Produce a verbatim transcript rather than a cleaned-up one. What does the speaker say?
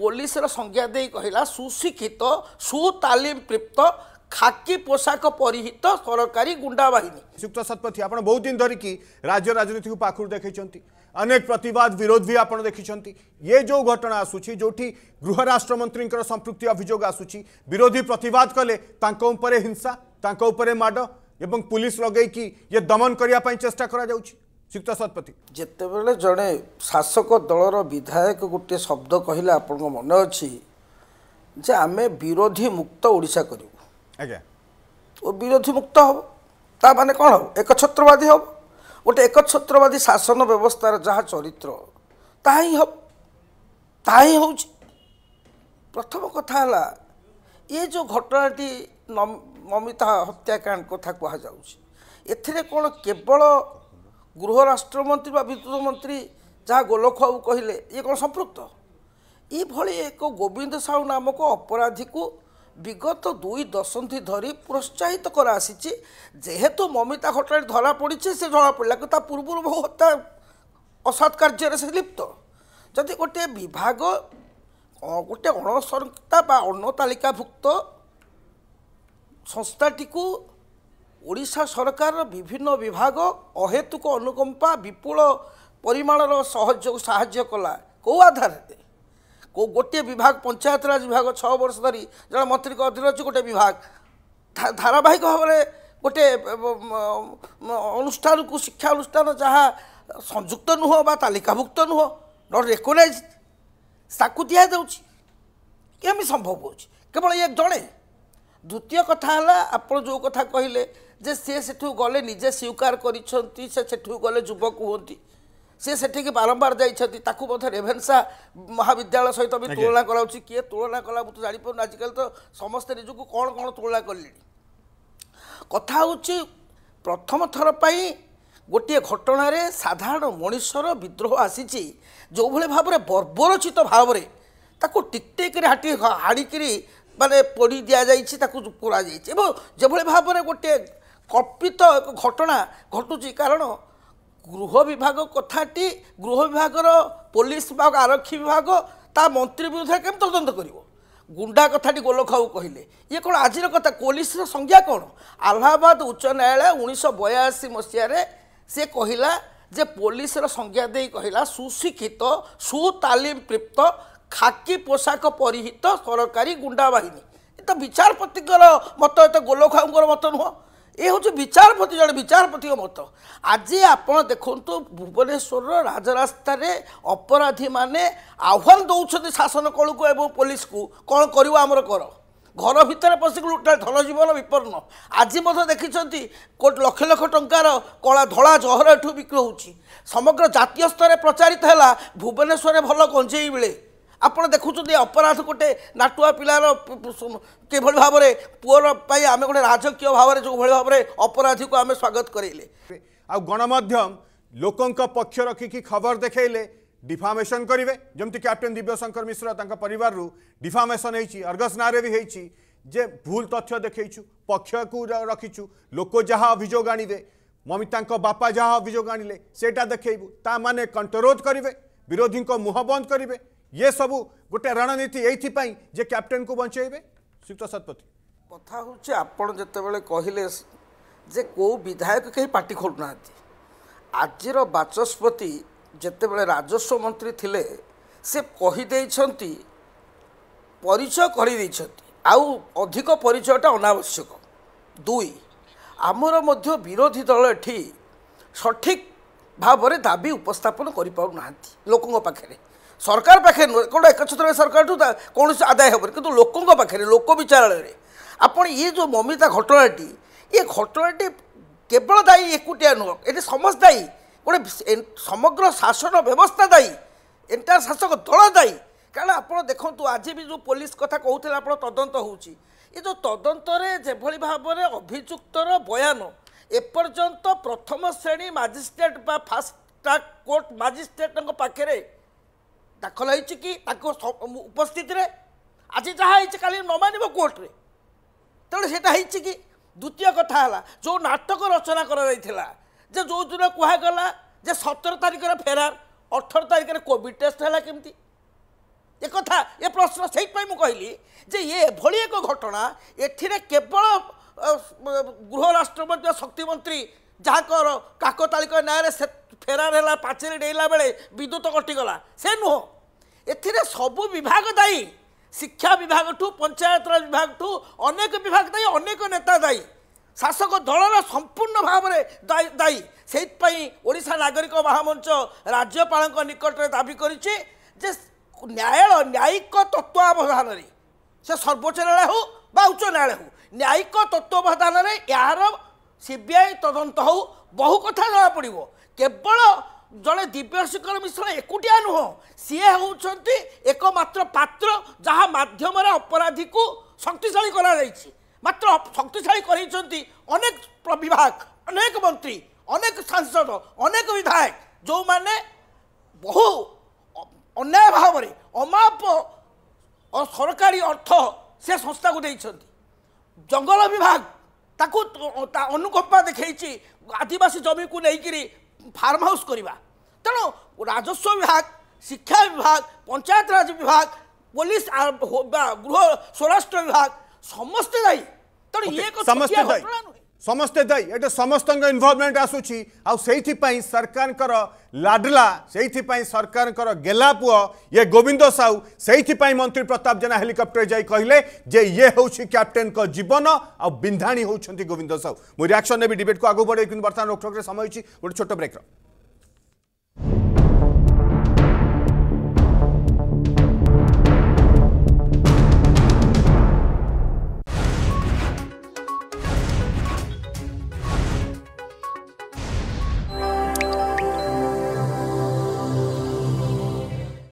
Police संज्ञा दे कहला सुशिक्षित सुतालीम प्रीप्त खाकी पोशाक परिहित सरकारी गुंडा बाहिनी संयुक्त शतपथी आप बहुत दिन धरिकी राज्य राजनीति को पाखु देखते अनेक प्रतिवाद विरोध भी आप देखते ये जो घटना आसूची जो गृह राष्ट्र मंत्री संपृक्ति अभियोग आसूची विरोधी प्रतिवाद कले तांको हिंसा तांको उपरे माड एवं पुलिस लगे कि ये दमन करने चेष्टा करा जाउची संयुक्त शतपथी जितेबले जड़े शासक दलर विधायक गोटे शब्द कहला आप मन अच्छी जे आमे विरोधी मुक्त ओडिशा कर विरोधी मुक्त हम ता माने कौन हम एक छत्रवादी हम गोटे एक छत्रवादी शासन व्यवस्थार जहाँ चरित्र ताही हम ताही हूँ प्रथम कथा ये जो घटनाटी ममिता हत्याकांड कथा कह जाऊँ कौन केवल गृह राष्ट्र मंत्री बा विद्युत मंत्री जहाँ गोलख बाबू कहले ये कौन संपृक्त ये भली एक गोविंद साहू नामक अपराधी को विगत दुई दशंधि धरी प्रोत्साहित करासी जेहेतु ममिता घटना धरा पड़ी से धरा पड़ा कि पूर्व बहु हत्या असत कार्य से लिप्त जदि गोटे विभाग गोटे अणसंता अन्नतालिकाभुक्त संस्थाटी को ओडिशा सरकार विभिन्न विभाग अहेतुक अनुकंपा विपुल परिमाणर सहयोग साहाय्य कला को आधार दे को गोटे विभाग पंचायतराज विभाग छः वर्ष धरी जहाँ मंत्री अधीन अच्छी गोटे विभाग धारावाहिक भाव में गोटे अनुष्ठान को शिक्षा अनुष्ठान जहाँ संयुक्त नुह बा तालिकाभुक्त नुह नॉट रेकग्नाइज ताकू दिया जाउछि केमी संभव होउछि केवल ये जड़े द्वितीय कथा हला आपण जो कथा कहले जे से सेठु गले निजे स्वीकार करिसेंती से सेठु गले युवक हुंती से सेठिक बारंबार जाइछती ताकू बोध रेभेन्सा महाविद्यालय सहित भी तुलना कराउछि किए तुलना कला तो जानि पड़ो आजकल तो समस्त निजुक कौन कौन तुलना करली कथा होछि प्रथम थर पई गोटे घटना रे साधारण मनुष्यर विद्रोह आसीछि जो भले भाव में बर्बरोचित भाव में ताकू टिकटेक रे हाटी हाड़िकरी माने पोड़ी दिया जाइछि ताकू पुरा जाइछि एवं जे भले भाव में गोटे कल्पित घटना घटुछि कारण गृह विभाग कथाटी गृह विभागर पुलिस विभाग आरक्षी विभाग ता मंत्री विरुद्ध केम तदंत करिवो गुंडा कथाटी गोलखाऊ कहले ये कौन आज कथा पुलिस संज्ञा कौन अलाहाबाद उच्च न्यायालय उन्नीस बयासी मसीह से कहला जे पुलिस संज्ञा दे कहला सुशिक्षित सुतालीम प्रीप्त खाकी पोशाक परिहित सरकारी गुंडा बाहिनी ये तो विचारपति मत ये तो गोलखाऊ मत नुह ये हूँ विचारपति जड़े विचारपति मत आज आप देखु भुवनेश्वर राजरास्तार अपराधी मैंने आह्वान दौरान शासन कल को एवं पुलिस को कौन कर आमर कर घर भितर पशिक लुटा धन जीवन विपन्न आज देखते लक्ष लक्ष टंकार कला धला जहर एठू बिक्री होती समग्र जातीय स्तर प्रचारित है भुवनेश्वर भल गंजे मिले आप देखुं अपराध गोटे नाटुआ पिलार कि भाव में पुअर आम गोटे राजकीय भाव में जो भाई भाव में अपराधी को आम स्वागत करेले आ गणमाध्यम लोकों पक्ष रखिकी खबर देखेले डिफामेसन करेंगे जमती कैप्टेन दिव्यशंकर मिश्रा परिवार डिफामेसन होगी अर्गस नारे भी होगी जे भूल तथ्य देखु पक्ष को रखीचु लोक जहाँ अभियोग आणवे ममिता बापा जहाँ अभियोग आणले सेटा देखू ता माने कंटरोध करेंगे विरोधी मुह बंद करेंगे ये सबू गोटे रणनीति यही जे कैप्टेन को बचेबे संयुक्त शतपथी कथा हूँ आपण जिते कहले जे को विधायक कहीं पार्टी खोलू ना आज बाचस्पति जिते बड़े राजस्व मंत्री थिले से कहीदे परिचय करदे आउ अधिक परिचयटा अनावश्यक दुई आमर मध्य विरोधी दल एठी सठिक भाव में दाबी उपस्थापन करा लोकों पाखे सरकार पाखे नुह कौन एक छत्र सरकार कौन आदाय हेन कि लोकों पाखे लोक विचारालय आपड़ ये जो ममिता घटनाटी ये घटनाटी केवल दायी एकुटिया नुह ये समस्त दायी गोटे समग्र शासन व्यवस्था दायी एंटायर शासक दल दायी कारण आप देखु आज भी जो पुलिस कथा कहते आप तदंत हो जो तदंत भाव में अभियुक्तर बयान एपर्यंत प्रथम श्रेणी मजिस्ट्रेट बा फास्ट ट्रैक कोर्ट मजिस्ट्रेट पाखे दाखल होती कि उपस्थित आज जहाँ हो कल न मानव कोर्टे तेणु से कि द्वितीय कथा है जो नाटक रचना करा जे जो दिन कहगला जे सतर तारिखर फेरार अठर तारिखर कोविड टेस्ट है किमती एक ये प्रश्न से कहली जे ये भली एक घटना एथिरे केवल गृह राष्ट्रमंत्री शक्ति मंत्री जहाँकर काकतालिक न्याय से फेरार है पाचेरी डेला बेले विद्युत कटिगला से नुह ए सबू विभाग दायी शिक्षा विभाग ठू पंचायत राज विभाग ठू अनेक विभाग दायी अनेक नेता दायी शासक दलर संपूर्ण भाव में दायी से ओडिशा नागरिक महामंच राज्यपाल निकट में दाबी करिछि जे न्यायालय न्यायिक तत्वावधान रे से सर्वोच्च न्यायालय हो बा उच्च न्यायालय हो न्यायिक तत्वावधान रे यार सीबीआई तदंत हो बहु कथा जना पड़ो केवल जड़े दिव्यशेखर मिश्र एकुटिया नुह सी होती एकमात्र पात्र जहाँ मध्यम अपराधी को शक्तिशाली मात्र शक्तिशाली अनेक विभाग अनेक मंत्री अनेक सांसद अनेक विधायक जो माने बहु अन्याय भाव में अमाप और सरकारी अर्थ से संस्था को देइछन्ति जंगल विभाग ताकू अनुकंपा देखिए आदिवासी जमी को लेकर फार्म हाउस करवा तेणु राजस्व विभाग शिक्षा विभाग पंचायत राज विभाग पुलिस गृह स्वराष्ट्र विभाग समस्ते दायी तेणु ये समस्ते दायी समस्ते दायी ये समस्त इनवॉल्वमेंट आसूसी आई सरकार लाडला से सरकार गेला पुआ ये गोविंद साहू से मंत्री प्रताप जेना हेलिकॉप्टर जाई कहले जे ये हूँ कैप्टेन का जीवन आ बिंधाणी होउछंती गोविंद साहू। मो रिएक्शन ने भी डिबेट को आगे बढ़े कि बर्तमान रोक समय गोटे छोट ब्रेक।